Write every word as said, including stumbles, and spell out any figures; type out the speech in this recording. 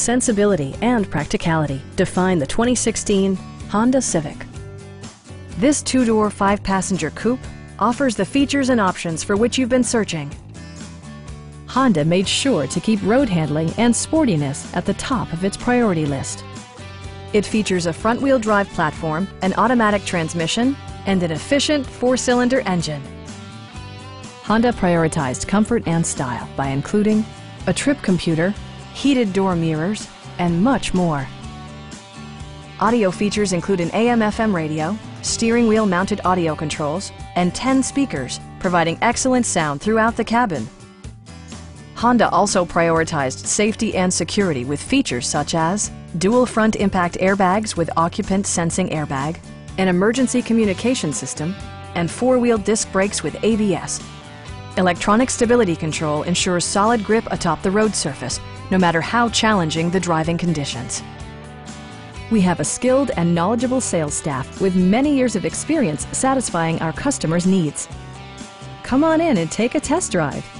sensibility, and practicality define the twenty sixteen Honda Civic. This two-door, five-passenger coupe offers the features and options for which you've been searching. Honda made sure to keep road handling and sportiness at the top of its priority list. It features a front-wheel drive platform, an automatic transmission, and an efficient four-cylinder engine. Honda prioritized comfort and style by including a trip computer, heated door mirrors, and much more. Audio features include an A M F M radio, steering wheel mounted audio controls, and ten speakers, providing excellent sound throughout the cabin. Honda also prioritized safety and security with features such as dual front impact airbags with occupant sensing airbag, an emergency communication system, and four-wheel disc brakes with A B S. Electronic stability control ensures solid grip atop the road surface, no matter how challenging the driving conditions. We have a skilled and knowledgeable sales staff with many years of experience satisfying our customers' needs. Come on in and take a test drive.